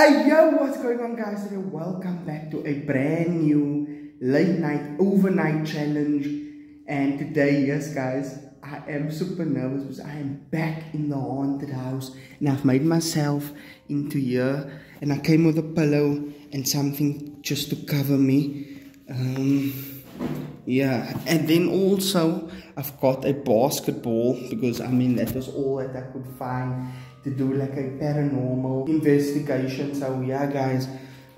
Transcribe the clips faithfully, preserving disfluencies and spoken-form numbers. Hey yo, what's going on guys, and welcome back to a brand new late night overnight challenge. And today, yes guys, I am super nervous because I am back in the haunted house and I've made myself into here, and I came with a pillow and something just to cover me. Um, yeah, and then also I've got a basketball because I mean that was all that I could find to do like a paranormal investigation. So yeah guys,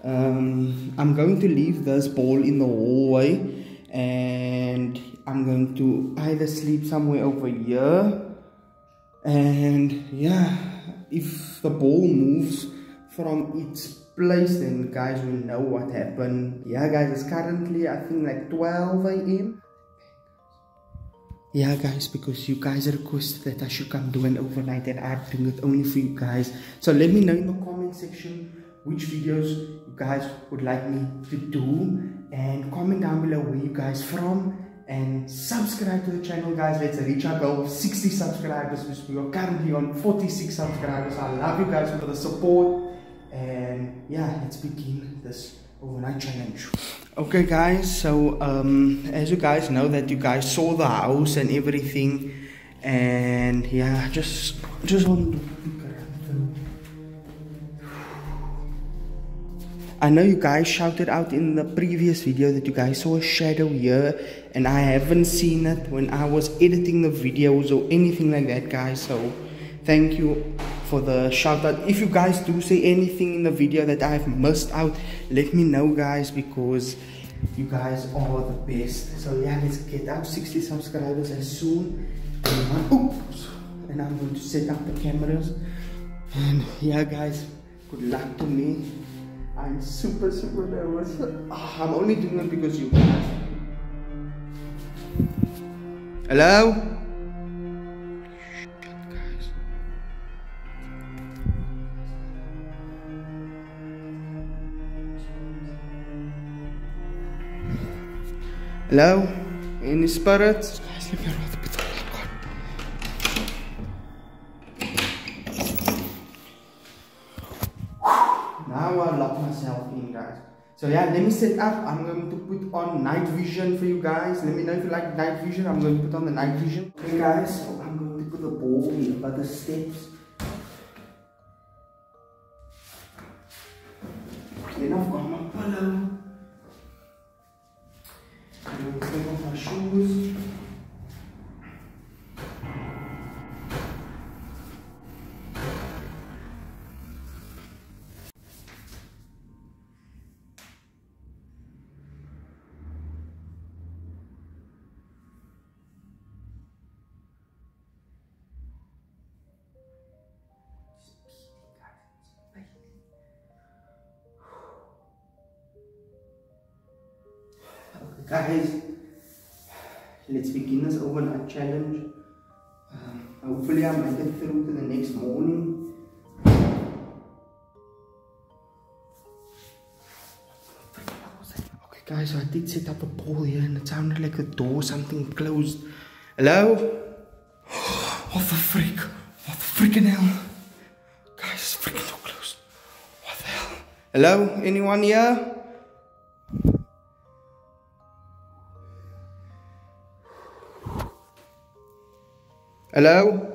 um, I'm going to leave this ball in the hallway and I'm going to either sleep somewhere over here, and yeah, if the ball moves from its place then guys will know what happened. Yeah guys, it's currently I think like twelve A M Yeah guys, because you guys requested that I should come do an overnight and I'm doing it only for you guys. So let me know in the comment section which videos you guys would like me to do, and comment down below where you guys from, and subscribe to the channel guys. Let's reach our goal of sixty subscribers, which we are currently on forty-six subscribers. I love you guys for the support, and yeah, let's begin this overnight challenge. Okay guys, so um as you guys know that you guys saw the house and everything, and yeah, just just want to I know you guys shouted out in the previous video that you guys saw a shadow here, and I haven't seen it when I was editing the videos or anything like that guys, so thank you for the shout out. If you guys do say anything in the video that I've missed out, let me know guys, because you guys are the best. So yeah, let's get up sixty subscribers as soon. Oops. And I'm going to set up the cameras, and yeah guys, good luck to me. I'm super super nervous. I'm only doing it because you guys. Hello? Hello? Any spirits? Guys, let me roll the bit of the gun. Now I lock myself in guys. So yeah, let me set up. I'm going to put on night vision for you guys. Let me know if you like night vision. I'm going to put on the night vision. Okay guys, so I'm going to put the ball in by the steps. Then I've got my pillow. I'm going to take off my shoes. Guys, let's begin this overnight challenge. Um, hopefully I'll make it through to the next morning. Okay guys, so I did set up a ball here and it sounded like a door, something closed. Hello? What the freak? What the freaking hell? Guys, it's freaking door closed. What the hell? Hello? Anyone here? Hello?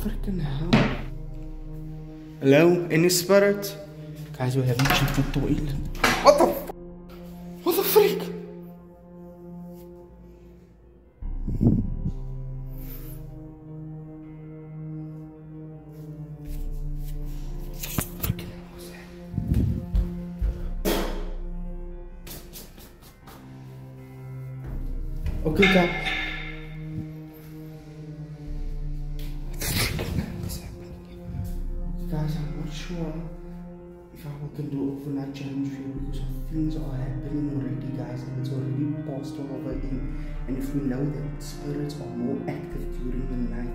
Freaking hell. Hello? Any spirit? Guys, we haven't checked the toilet. What the f? What the freak? Okay, guys. Guys, I'm not sure if I will do often I challenge you because things are happening already, guys, and it's already past all over in. And if we know that spirits are more active during the night,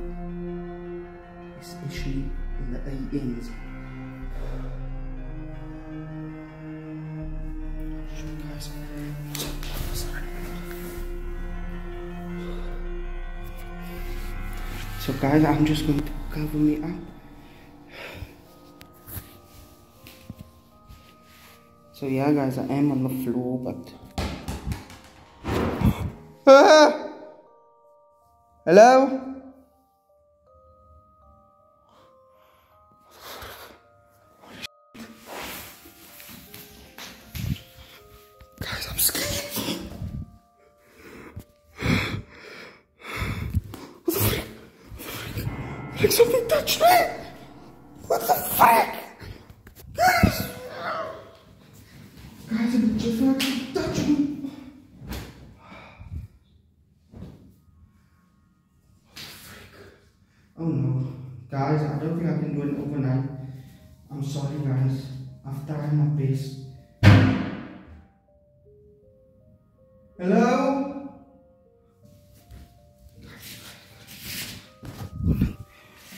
especially in the A Ms. Guys, so guys, I'm just going to cover me up. So yeah, guys, I am on the floor, but ah! Hello? Guys, I'm scared. What the frick? Like something touched me. What the frick? Guys, it just like to touch me. Oh no. Guys, I don't think I can do it overnight. I'm sorry, guys. I've tried my best. Hello?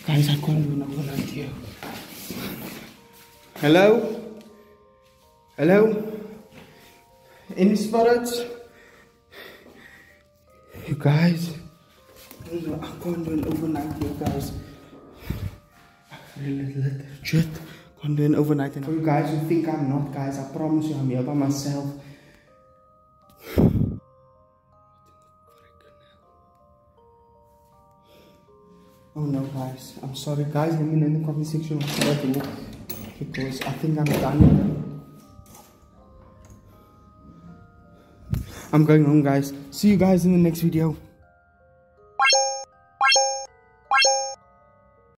Guys, I can't do it overnight here. Hello? Hello? Any spirits? You guys, I can't do an overnight here, guys. Legit, can't do an overnight. For you guys who think I'm not, guys, I promise you I'm here by myself. Oh no, guys, I'm sorry, guys. Let me know in the comment section because I think I'm done. I'm going home, guys. See you guys in the next video.